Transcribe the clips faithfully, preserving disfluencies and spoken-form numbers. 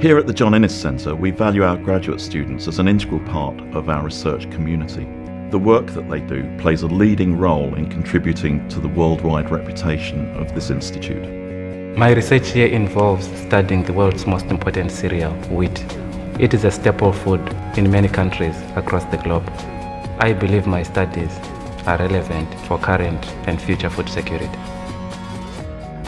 Here at the John Innes Centre, we value our graduate students as an integral part of our research community. The work that they do plays a leading role in contributing to the worldwide reputation of this institute. My research here involves studying the world's most important cereal, wheat. It is a staple food in many countries across the globe. I believe my studies are relevant for current and future food security.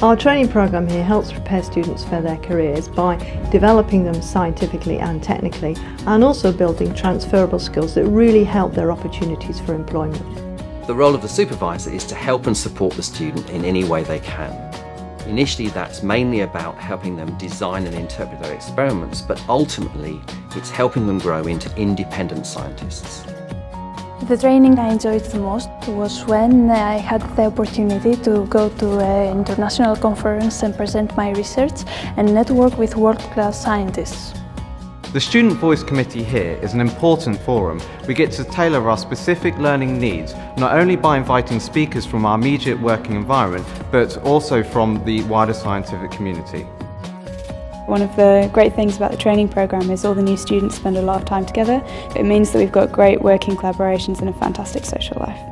Our training programme here helps prepare students for their careers by developing them scientifically and technically, and also building transferable skills that really help their opportunities for employment. The role of the supervisor is to help and support the student in any way they can. Initially, that's mainly about helping them design and interpret their experiments, but ultimately it's helping them grow into independent scientists. The training I enjoyed the most was when I had the opportunity to go to an international conference and present my research and network with world-class scientists. The Student Voice Committee here is an important forum. We get to tailor our specific learning needs, not only by inviting speakers from our immediate working environment, but also from the wider scientific community. One of the great things about the training programme is all the new students spend a lot of time together. It means that we've got great working collaborations and a fantastic social life.